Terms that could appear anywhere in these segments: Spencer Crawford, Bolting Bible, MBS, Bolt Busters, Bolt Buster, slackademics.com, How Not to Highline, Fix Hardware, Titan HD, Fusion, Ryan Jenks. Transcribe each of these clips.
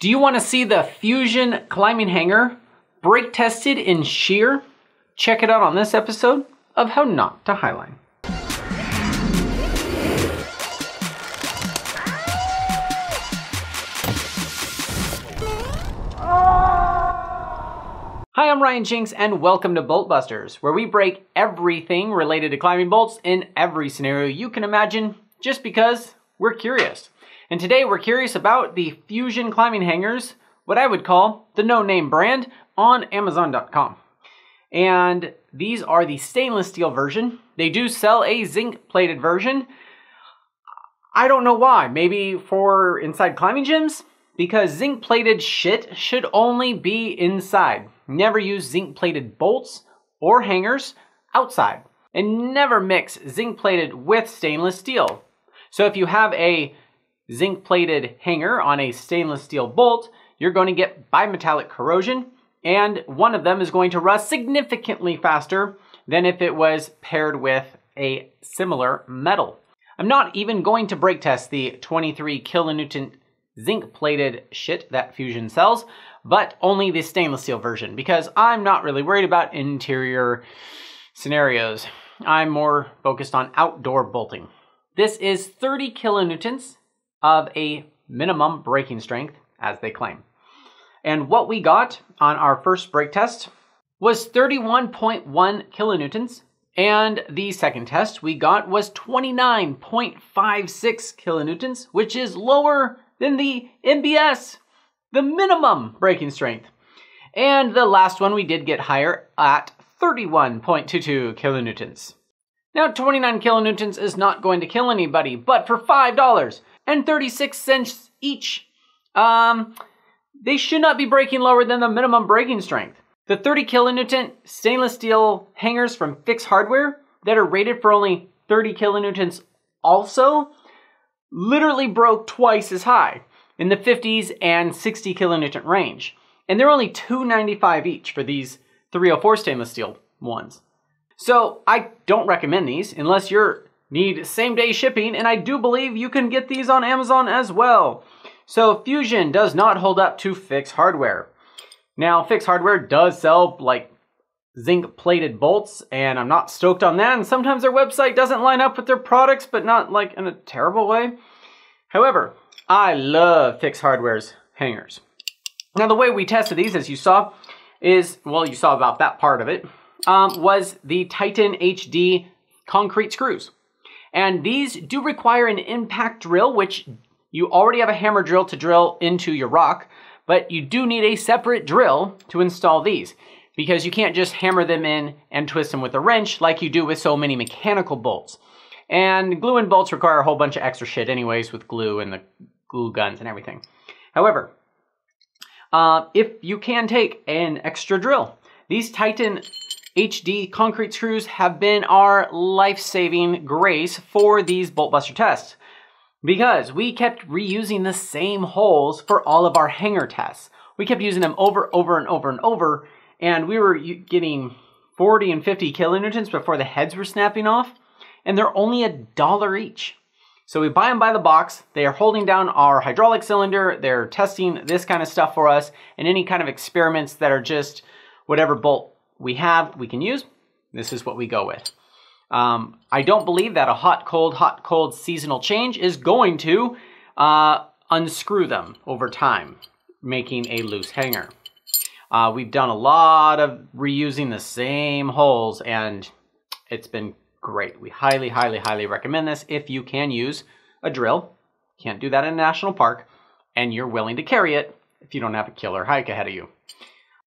Do you want to see the Fusion climbing hanger brake tested in shear? Check it out on this episode of How Not to Highline. Hi, I'm Ryan Jenks and welcome to Bolt Busters, where we break everything related to climbing bolts in every scenario you can imagine, just because we're curious. And today we're curious about the Fusion climbing hangers, what I would call the no-name brand, on Amazon.com. And these are the stainless steel version. They do sell a zinc-plated version. I don't know why. Maybe for inside climbing gyms? Because zinc-plated shit should only be inside. Never use zinc-plated bolts or hangers outside. And never mix zinc-plated with stainless steel. So if you have a zinc-plated hanger on a stainless steel bolt, you're going to get bimetallic corrosion, and one of them is going to rust significantly faster than if it was paired with a similar metal. I'm not even going to brake test the 23 kilonewton zinc-plated shit that Fusion sells, but only the stainless steel version, because I'm not really worried about interior scenarios. I'm more focused on outdoor bolting. This is 30 kilonewtons of a minimum braking strength, as they claim. And what we got on our first brake test was 31.1 kilonewtons, and the second test we got was 29.56 kilonewtons, which is lower than the MBS, the minimum braking strength. And the last one we did get higher at 31.22 kilonewtons. Now, 29 kilonewtons is not going to kill anybody, but for $5.36 each, they should not be braking lower than the minimum braking strength. The 30 kilonewton stainless steel hangers from Fix Hardware that are rated for only 30 kilonewtons also literally broke twice as high, in the 50s and 60 kilonewton range. And they're only $2.95 each for these 304 stainless steel ones. So I don't recommend these unless you need same-day shipping, and I do believe you can get these on Amazon as well. So Fusion does not hold up to Fix Hardware. Now, Fix Hardware does sell like zinc-plated bolts, and I'm not stoked on that, and sometimes their website doesn't line up with their products, but not like in a terrible way. However, I love Fix Hardware's hangers. Now, the way we tested these, as you saw, is, well, you saw about that part of it, was the Titan HD concrete screws. And these do require an impact drill, which you already have a hammer drill to drill into your rock, but you do need a separate drill to install these, because you can't just hammer them in and twist them with a wrench like you do with so many mechanical bolts. And glue and bolts require a whole bunch of extra shit anyways, with glue and the glue guns and everything. However, if you can take an extra drill, these Titan HD concrete screws have been our life-saving grace for these bolt buster tests, because we kept reusing the same holes for all of our hanger tests. We kept using them over and over, and we were getting 40 and 50 kilonewtons before the heads were snapping off, and they're only $1 each. So we buy them by the box. They are holding down our hydraulic cylinder. They're testing this kind of stuff for us, and any kind of experiments that are just whatever bolt we have, we can use. This is what we go with. I don't believe that a hot-cold seasonal change is going to unscrew them over time, making a loose hanger. We've done a lot of reusing the same holes, and it's been great. We highly recommend this if you can use a drill. Can't do that in a national park, and you're willing to carry it if you don't have a killer hike ahead of you.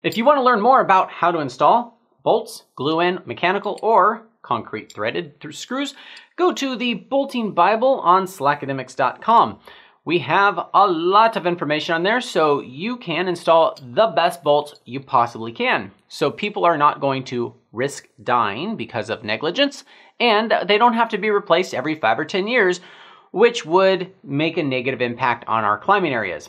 If you want to learn more about how to install bolts, glue in, mechanical, or concrete threaded through screws, go to the Bolting Bible on slackademics.com. We have a lot of information on there, so you can install the best bolts you possibly can, so people are not going to risk dying because of negligence, and they don't have to be replaced every 5 or 10 years, which would make a negative impact on our climbing areas.